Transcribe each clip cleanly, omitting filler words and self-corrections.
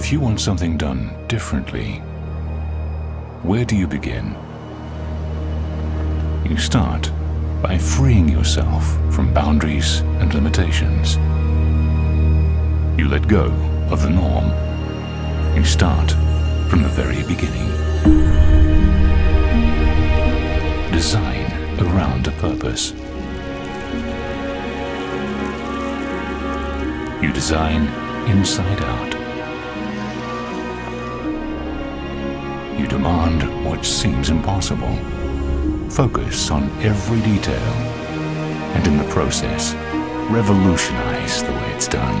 If you want something done differently, where do you begin? You start by freeing yourself from boundaries and limitations. You let go of the norm. You start from the very beginning. Design around a purpose. You design inside out. You demand what seems impossible. Focus on every detail, and in the process, revolutionize the way it's done.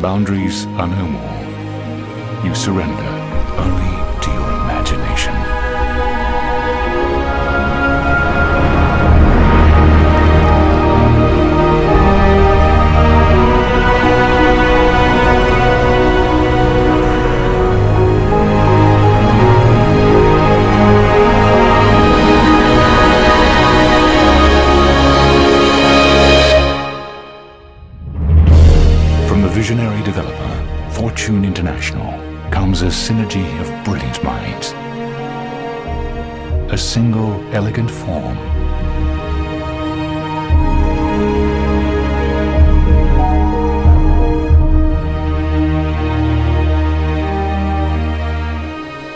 Boundaries are no more. You surrender only to your imagination. Visionary developer, Fortune International, comes a synergy of brilliant minds. A single elegant form.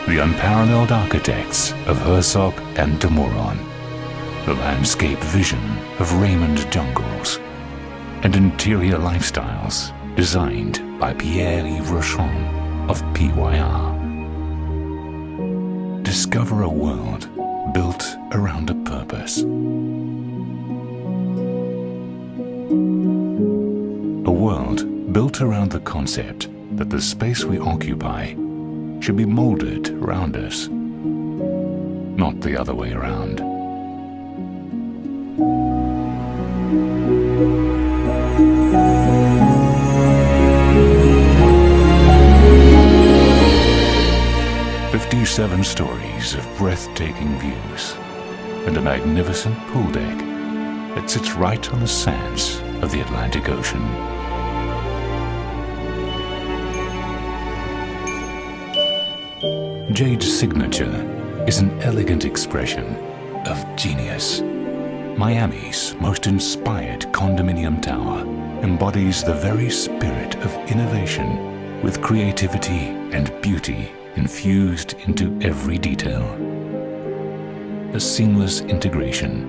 The unparalleled architects of Herzog and de Meuron. The landscape vision of Raymond Jungles. And interior lifestyles designed by Pierre-Yves Rochon of PYR. Discover a world built around a purpose. A world built around the concept that the space we occupy should be molded around us, not the other way around. Seven stories of breathtaking views and a magnificent pool deck that sits right on the sands of the Atlantic Ocean. Jade Signature is an elegant expression of genius. Miami's most inspired condominium tower embodies the very spirit of innovation, with creativity and beauty infused into every detail. A seamless integration.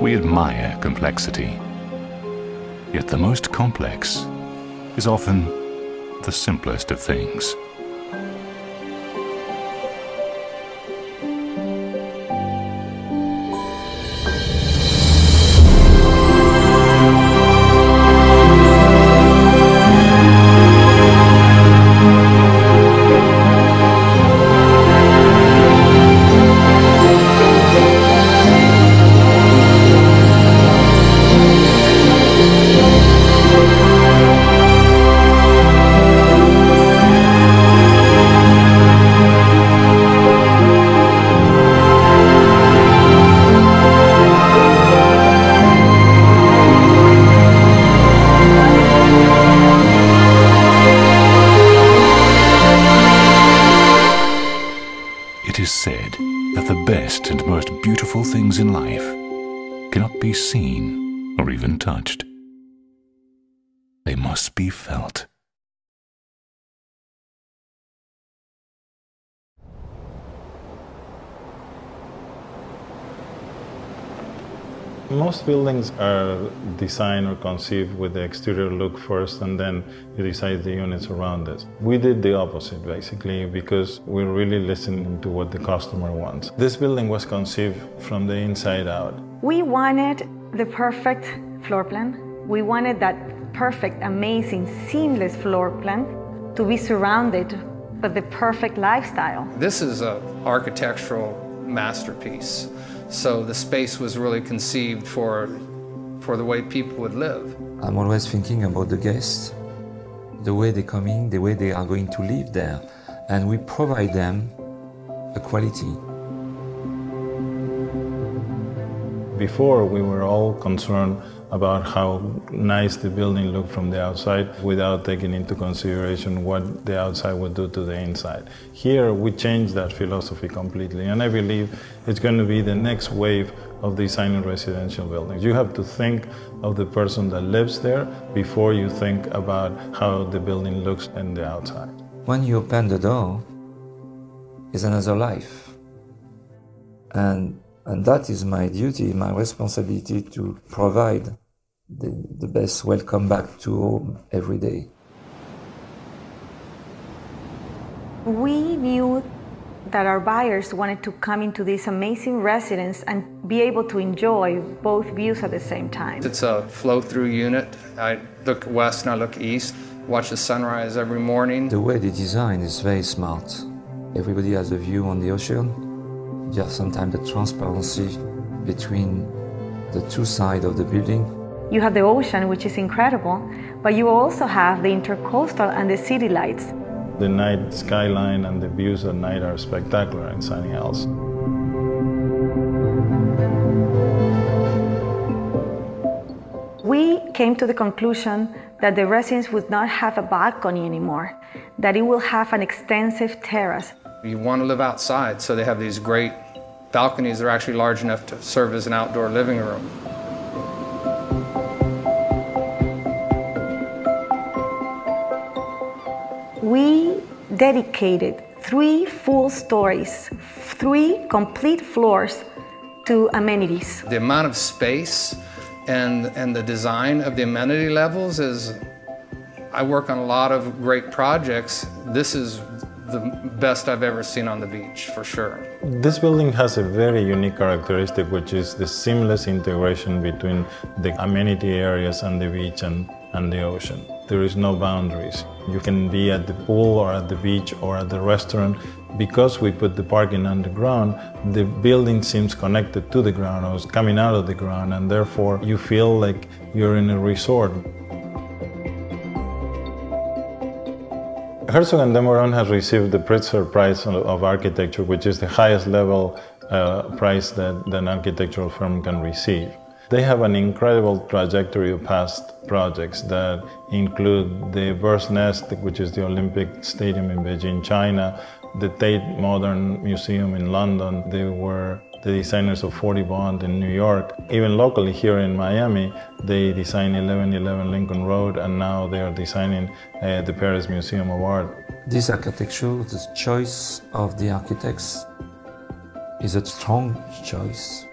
We admire complexity. Yet the most complex is often the simplest of things. It is said that the best and most beautiful things in life cannot be seen or even touched. They must be felt. Most buildings are designed or conceived with the exterior look first, and then you decide the units around it. We did the opposite, basically, because we're really listening to what the customer wants. This building was conceived from the inside out. We wanted the perfect floor plan. We wanted that perfect, amazing, seamless floor plan to be surrounded by the perfect lifestyle. This is an architectural masterpiece. So the space was really conceived for the way people would live. I'm always thinking about the guests, the way they're coming, the way they are going to live there. And we provide them a quality. Before, we were all concerned about how nice the building looked from the outside without taking into consideration what the outside would do to the inside. Here, we changed that philosophy completely, and I believe it's going to be the next wave of designing residential buildings. You have to think of the person that lives there before you think about how the building looks on the outside. When you open the door, it's another life. And that is my duty, my responsibility to provide the best welcome back to home every day. We knew that our buyers wanted to come into this amazing residence and be able to enjoy both views at the same time. It's a flow-through unit. I look west and I look east, watch the sunrise every morning. The way they design is very smart. Everybody has a view on the ocean. You have sometimes the transparency between the two sides of the building. You have the ocean, which is incredible, but you also have the intercoastal and the city lights. The night skyline and the views at night are spectacular in Sunny Hills. We came to the conclusion that the residence would not have a balcony anymore, that it will have an extensive terrace. You want to live outside, so they have these great balconies that are actually large enough to serve as an outdoor living room. We dedicated 3 full stories, 3 complete floors to amenities. The amount of space and the design of the amenity levels is, I work on a lot of great projects. This is the best I've ever seen on the beach, for sure. This building has a very unique characteristic, which is the seamless integration between the amenity areas and the beach and the ocean. There is no boundaries. You can be at the pool or at the beach or at the restaurant. Because we put the parking underground, the building seems connected to the ground or is coming out of the ground, and therefore you feel like you're in a resort. Herzog & de Meuron has received the Pritzker Prize of Architecture, which is the highest level prize that an architectural firm can receive. They have an incredible trajectory of past projects that include the Bird's Nest, which is the Olympic Stadium in Beijing, China, the Tate Modern Museum in London. They were the designers of 40 Bond in New York. Even locally here in Miami, they designed 1111 Lincoln Road, and now they are designing the Paris Museum of Art. This architecture, the choice of the architects, is a strong choice.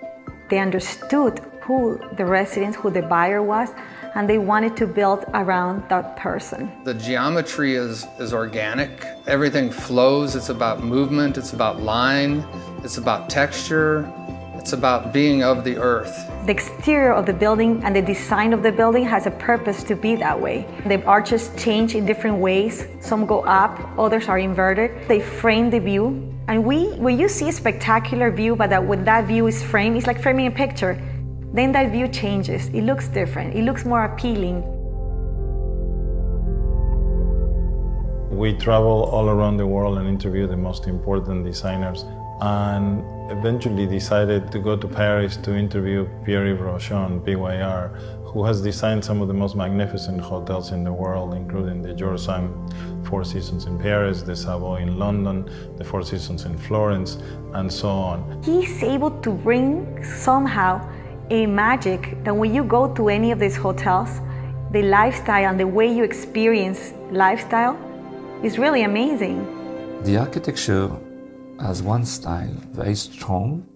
They understood who the resident, who the buyer was, and they wanted to build around that person. The geometry is organic. Everything flows. It's about movement. It's about line. It's about texture. It's about being of the earth. The exterior of the building and the design of the building has a purpose to be that way. The arches change in different ways. Some go up, others are inverted. They frame the view. And when you see a spectacular view, but that when that view is framed, it's like framing a picture. Then that view changes. It looks different. It looks more appealing. We travel all around the world and interview the most important designers, and eventually decided to go to Paris to interview Pierre-Yves Rochon, PYR, who has designed some of the most magnificent hotels in the world, including the George V Four Seasons in Paris, the Savoy in London, the Four Seasons in Florence, and so on. He's able to bring somehow a magic that when you go to any of these hotels, the lifestyle and the way you experience lifestyle is really amazing. The architecture has one style, very strong,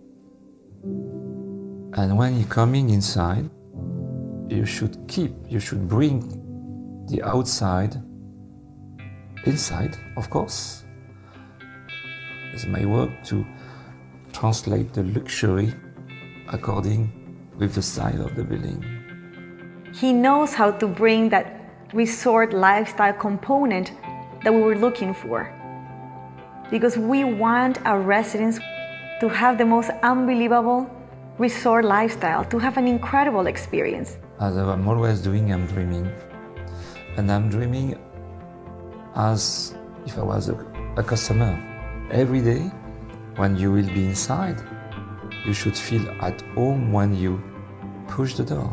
and when you're coming inside, you should bring the outside inside, of course. It's my work to translate the luxury according with the side of the building. He knows how to bring that resort lifestyle component that we were looking for, because we want our residents to have the most unbelievable resort lifestyle, to have an incredible experience. As I'm always doing, I'm dreaming. And I'm dreaming as if I was a customer. Every day, when you will be inside, you should feel at home when you push the door.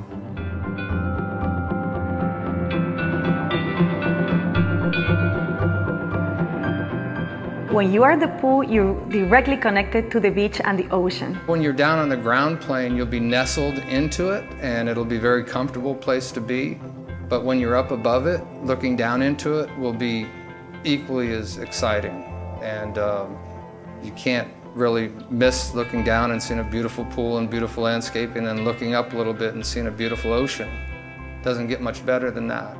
When you are at the pool, you're directly connected to the beach and the ocean. When you're down on the ground plane, you'll be nestled into it, and it'll be a very comfortable place to be. But when you're up above it, looking down into it will be equally as exciting. And you can't really miss looking down and seeing a beautiful pool and beautiful landscaping, and looking up a little bit and seeing a beautiful ocean. Doesn't get much better than that.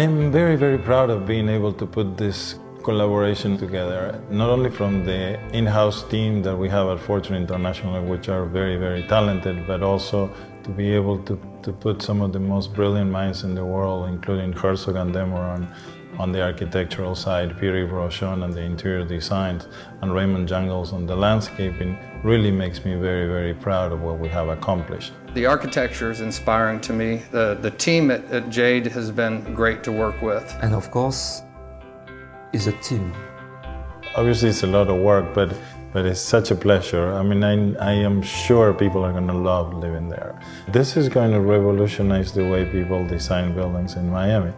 I'm very, very proud of being able to put this collaboration together, not only from the in-house team that we have at Fortune International, which are very, very talented, but also to be able to put some of the most brilliant minds in the world, including Herzog and Demeron on the architectural side, Pierre-Yves Rochon on the interior designs, and Raymond Jungles on the landscaping, really makes me very, very proud of what we have accomplished. The architecture is inspiring to me. The team at Jade has been great to work with. And of course, it's a team. Obviously, it's a lot of work, but it's such a pleasure. I mean, I am sure people are going to love living there. This is going to revolutionize the way people design buildings in Miami.